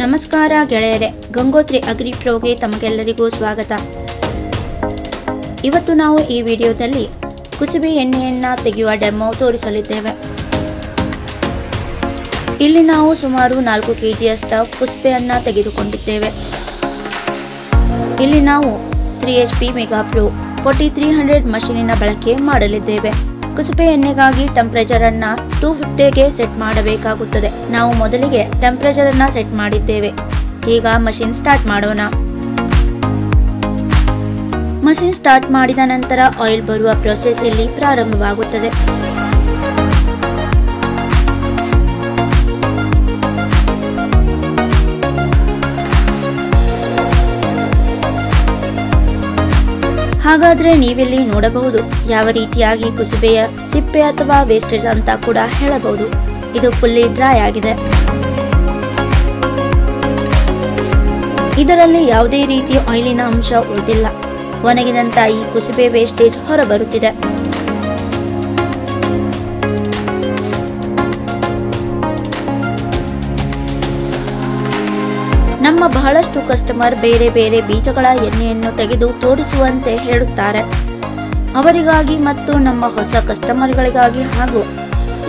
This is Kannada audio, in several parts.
ನಮಸ್ಕಾರ ಗೆಳೆಯರೇ, ಗಂಗೋತ್ರಿ ಅಗ್ರಿ ಪ್ರೋಗೆ ತಮಗೆಲ್ಲರಿಗೂ ಸ್ವಾಗತ. ಇವತ್ತು ನಾವು ಈ ವಿಡಿಯೋದಲ್ಲಿ ಕುಸುಬಿ ಎಣ್ಣೆಯನ್ನು ತೆಗೆಯುವ ಡೆಮೋ ತೋರಿಸಲಿದ್ದೇವೆ. ಇಲ್ಲಿ ನಾವು ಸುಮಾರು 4 ಕೆಜಿಯಷ್ಟು ಕುಸುಬೆಯನ್ನು ತೆಗೆದುಕೊಂಡಿದ್ದೇವೆ. ಇಲ್ಲಿ ನಾವು 3HP ಮೆಗಾ ಪ್ರೋ 4300 ಮಷೀನಿನ ಬಳಕೆ ಮಾಡಲಿದ್ದೇವೆ. ಕುಸುಬೆ ಎಣ್ಣೆಗಾಗಿ ಟೆಂಪರೇಚರ್ ಅನ್ನು 250ಗೆ ಸೆಟ್ ಮಾಡಬೇಕಾಗುತ್ತದೆ. ನಾವು ಮೊದಲಿಗೆ ಟೆಂಪರೇಚರ್ ಅನ್ನು ಸೆಟ್ ಮಾಡಿದ್ದೇವೆ. ಈಗ ಮಷೀನ್ ಸ್ಟಾರ್ಟ್ ಮಾಡೋಣ. ಮಷೀನ್ ಸ್ಟಾರ್ಟ್ ಮಾಡಿದ ನಂತರ ಆಯಿಲ್ ಬರುವ ಪ್ರೊಸೆಸ್ ಇಲ್ಲಿ ಪ್ರಾರಂಭವಾಗುತ್ತದೆ. ಹಾಗಾದರೆ ನೀವಿಲ್ಲಿ ನೋಡಬಹುದು ಯಾವ ರೀತಿಯಾಗಿ ಕುಸುಬೆಯ ಸಿಪ್ಪೆ ಅಥವಾ ವೇಸ್ಟೇಜ್ ಅಂತ ಕೂಡ ಹೇಳಬಹುದು. ಇದು ಫುಲ್ಲಿ ಡ್ರೈ ಆಗಿದೆ. ಇದರಲ್ಲಿ ಯಾವುದೇ ರೀತಿಯ ಆಯಿಲಿನ ಅಂಶ ಉಳಿದಿಲ್ಲ. ಒಣಗಿದಂತ ಈ ಕುಸುಬೆ ವೇಸ್ಟೇಜ್ ಹೊರಬರುತ್ತಿದೆ. ನಮ್ಮ ಬಹಳಷ್ಟು ಕಸ್ಟಮರ್ ಬೇರೆ ಬೇರೆ ಬೀಜಗಳ ಎಣ್ಣೆಯನ್ನು ತೆಗೆದು ತೋರಿಸುವಂತೆ ಹೇಳುತ್ತಾರೆ. ಅವರಿಗಾಗಿ ಮತ್ತು ನಮ್ಮ ಹೊಸ ಕಸ್ಟಮರ್ಗಳಿಗಾಗಿ ಹಾಗೂ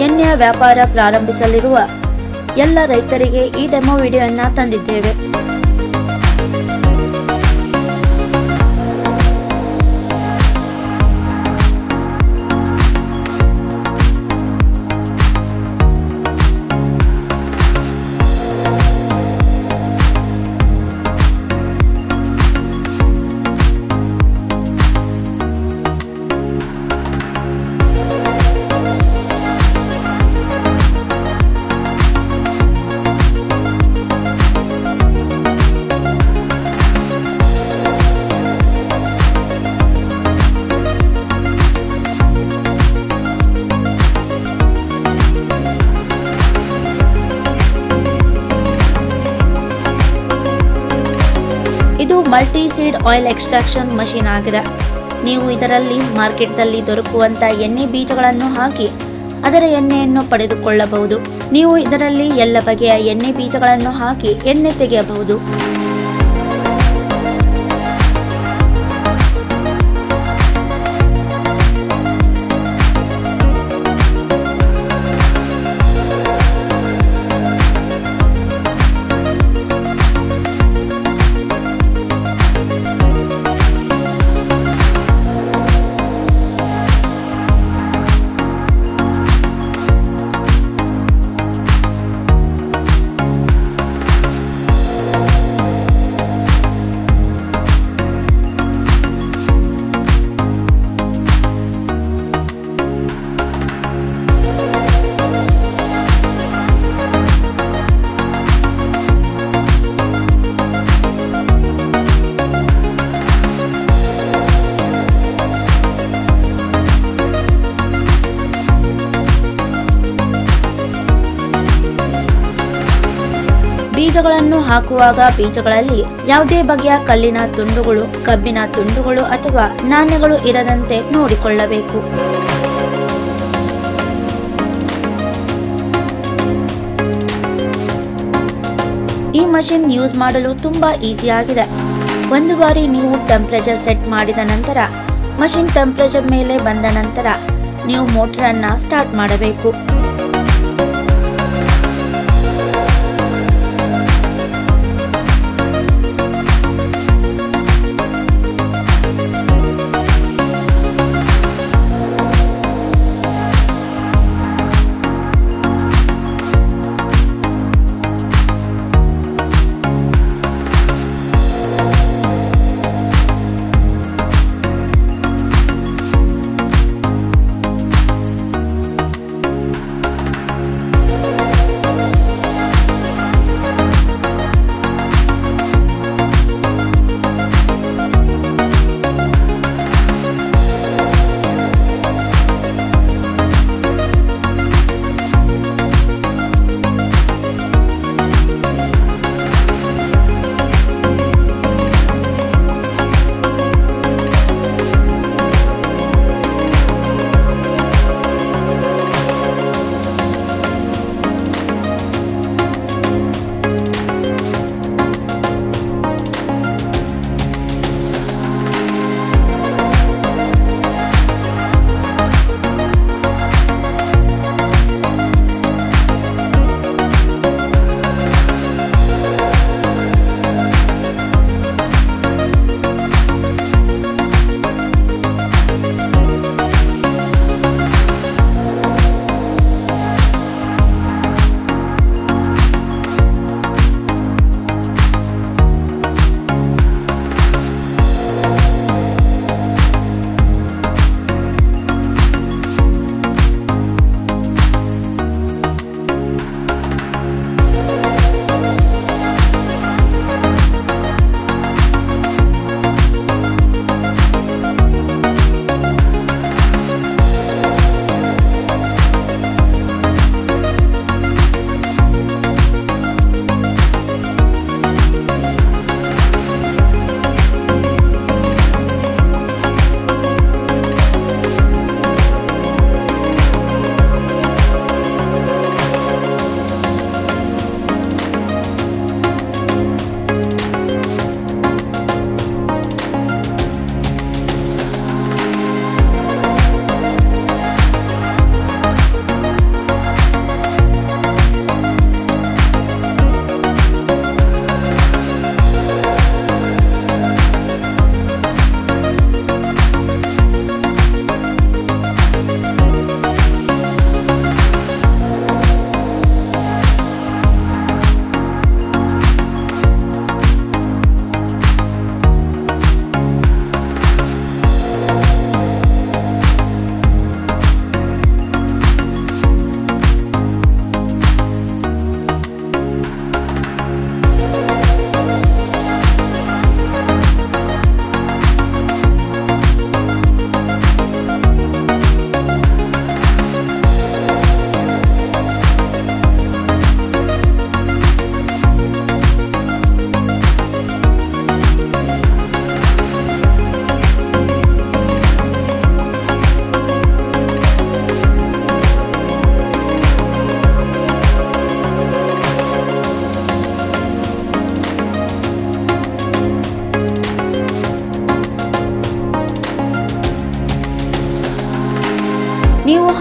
ಎಣ್ಣೆಯ ವ್ಯಾಪಾರ ಪ್ರಾರಂಭಿಸಲಿರುವ ಎಲ್ಲ ರೈತರಿಗೆ ಈ ಡೆಮೋ ವಿಡಿಯೋವನ್ನು ತಂದಿದ್ದೇವೆ. Multi seed oil extraction machine ಆಗಿದೆ. ನೀವು ಇದರಲ್ಲಿ ಮಾರ್ಕೆಟ್ನಲ್ಲಿ ದೊರಕುವಂಥ ಎಣ್ಣೆ ಬೀಜಗಳನ್ನು ಹಾಕಿ ಅದರ ಎಣ್ಣೆಯನ್ನು ಪಡೆದುಕೊಳ್ಳಬಹುದು. ನೀವು ಇದರಲ್ಲಿ ಎಲ್ಲ ಬಗೆಯ ಎಣ್ಣೆ ಬೀಜಗಳನ್ನು ಹಾಕಿ ಎಣ್ಣೆ ತೆಗೆಯಬಹುದು. ಬೀಜಗಳನ್ನು ಹಾಕುವಾಗ ಬೀಜಗಳಲ್ಲಿ ಯಾವುದೇ ಬಗೆಯ ಕಲ್ಲಿನ ತುಂಡುಗಳು, ಕಬ್ಬಿನ ತುಂಡುಗಳು ಅಥವಾ ನಾಣ್ಯಗಳು ಇರದಂತೆ ನೋಡಿಕೊಳ್ಳಬೇಕು. ಈ ಮಷಿನ್ ಯೂಸ್ ಮಾಡಲು ತುಂಬಾ ಈಸಿ ಆಗಿದೆ. ಒಂದು ಬಾರಿ ನೀವು ಟೆಂಪರೇಚರ್ ಸೆಟ್ ಮಾಡಿದ ನಂತರ ಮಷಿನ್ ಟೆಂಪರೇಚರ್ ಮೇಲೆ ಬಂದ ನಂತರ ನೀವು ಮೋಟರ್ ಅನ್ನ ಸ್ಟಾರ್ಟ್ ಮಾಡಬೇಕು.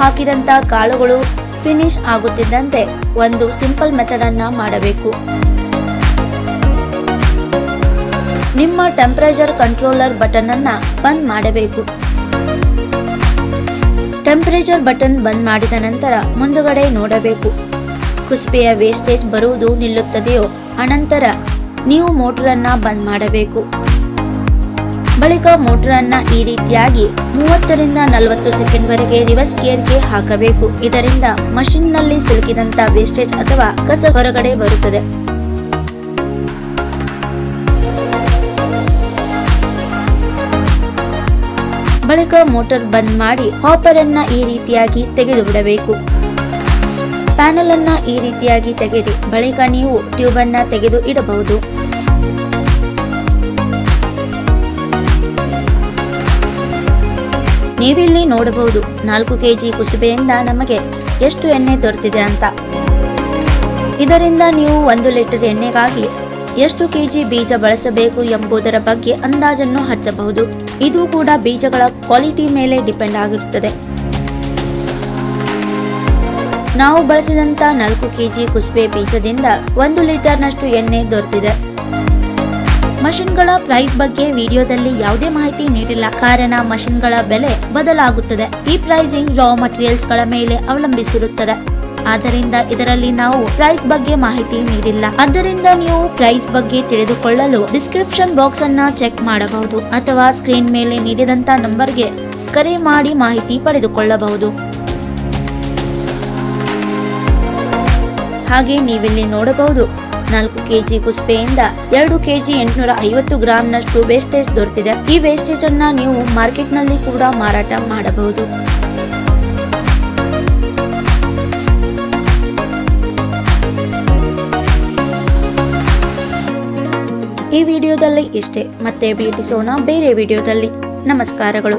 ಹಾಕಿದಂತ ಕಾಳುಗಳು ಫಿನಿಶ್ ಆಗುತ್ತಿದ್ದಂತೆ ಒಂದು ಸಿಂಪಲ್ ಮೆಥಡ್ ಅನ್ನು ಮಾಡಬೇಕು. ನಿಮ್ಮ ಟೆಂಪರೇಚರ್ ಕಂಟ್ರೋಲರ್ ಬಟನ್ ಅನ್ನ ಬಂದ್ ಮಾಡಬೇಕು. ಟೆಂಪರೇಚರ್ ಬಟನ್ ಬಂದ್ ಮಾಡಿದ ನಂತರ ಮುಂದುಗಡೆ ನೋಡಬೇಕು. ಕುಸಿಪೆಯ ವೇಸ್ಟೇಜ್ ಬರುವುದು ನಿಲ್ಲುತ್ತದೆಯೋ, ಅನಂತರ ನೀವು ಮೋಟರ್ ಅನ್ನ ಬಂದ್ ಮಾಡಬೇಕು. ಬಳಿಕ ಮೋಟರ್ ಅನ್ನ ಈ ರೀತಿಯಾಗಿ 30 ರಿಂದ 40 ಸೆಕೆಂಡ್ ವರೆಗೆ ರಿವರ್ಸ್ ಗೇರ್ಗೆ ಹಾಕಬೇಕು. ಇದರಿಂದ ಮಷಿನ್ ನಲ್ಲಿ ಸಿಲುಕಿದಂತ ವೇಸ್ಟೇಜ್ ಅಥವಾ ಕಸ ಹೊರಗಡೆ ಬರುತ್ತದೆ. ಬಳಿಕ ಮೋಟರ್ ಬಂದ್ ಮಾಡಿ ಹಾಪರ್ ಅನ್ನ ಈ ರೀತಿಯಾಗಿ ತೆಗೆದು ಬಿಡಬೇಕು. ಪ್ಯಾನಲ್ ಅನ್ನ ಈ ರೀತಿಯಾಗಿ ತೆಗೆದಿ. ಬಳಿಕ ನೀವು ಟ್ಯೂಬ್ ಅನ್ನ ತೆಗೆದು ಇಡಬಹುದು. ನೀವಿಲ್ಲಿ ನೋಡಬಹುದು 4 kg ಕುಸುಬೆಯಿಂದ ನಮಗೆ ಎಷ್ಟು ಎಣ್ಣೆ ದೊರೆತಿದೆ ಅಂತ. ಇದರಿಂದ ನೀವು 1 ಲೀಟರ್ ಎಣ್ಣೆಗಾಗಿ ಎಷ್ಟು ಕೆಜಿ ಬೀಜ ಬಳಸಬೇಕು ಎಂಬುದರ ಬಗ್ಗೆ ಅಂದಾಜನ್ನು ಹಚ್ಚಬಹುದು. ಇದು ಕೂಡ ಬೀಜಗಳ ಕ್ವಾಲಿಟಿ ಮೇಲೆ ಡಿಪೆಂಡ್ ಆಗಿರುತ್ತದೆ. ನಾವು ಬಳಸಿದಂತ 4 kg ಕುಸುಬೆ ಬೀಜದಿಂದ 1 ಲೀಟರ್ನಷ್ಟು ಎಣ್ಣೆ ದೊರೆತಿದೆ. ಮಷಿನ್ಗಳ ಪ್ರೈಸ್ ಬಗ್ಗೆ ವಿಡಿಯೋದಲ್ಲಿ ಯಾವುದೇ ಮಾಹಿತಿ ನೀಡಿಲ್ಲ, ಕಾರಣ ಮಷಿನ್ಗಳ ಬೆಲೆ ಬದಲಾಗುತ್ತದೆ. ಈ ಪ್ರೈಸಿಂಗ್ ರಾ ಮಟೀರಿಯಲ್ಸ್ಗಳ ಮೇಲೆ ಅವಲಂಬಿಸಿರುತ್ತದೆ. ಆದ್ದರಿಂದ ಇದರಲ್ಲಿ ನಾವು ಪ್ರೈಸ್ ಬಗ್ಗೆ ಮಾಹಿತಿ ನೀಡಿಲ್ಲ. ಆದ್ದರಿಂದ ನೀವು ಪ್ರೈಸ್ ಬಗ್ಗೆ ತಿಳಿದುಕೊಳ್ಳಲು ಡಿಸ್ಕ್ರಿಪ್ಷನ್ ಬಾಕ್ಸ್ ಅನ್ನ ಚೆಕ್ ಮಾಡಬಹುದು ಅಥವಾ ಸ್ಕ್ರೀನ್ ಮೇಲೆ ನೀಡಿದಂತ ನಂಬರ್ಗೆ ಕರೆ ಮಾಡಿ ಮಾಹಿತಿ ಪಡೆದುಕೊಳ್ಳಬಹುದು. ಹಾಗೆ ನೀವಿಲ್ಲಿ ನೋಡಬಹುದು 4 kg ಕುಸುಬೆಯಿಂದ 2 kg 850 ಗ್ರಾಂನಷ್ಟು ವೇಸ್ಟೇಜ್ ದೊರೆತಿದೆ. ಈ ವೇಸ್ಟೇಜ್ ಅನ್ನ ನೀವು ಮಾರ್ಕೆಟ್ನಲ್ಲಿ ಕೂಡ ಮಾರಾಟ ಮಾಡಬಹುದು. ಈ ವಿಡಿಯೋದಲ್ಲಿ ಇಷ್ಟೇ. ಮತ್ತೆ ಭೇಟಿಸೋಣ ಬೇರೆ ವಿಡಿಯೋದಲ್ಲಿ. ನಮಸ್ಕಾರಗಳು.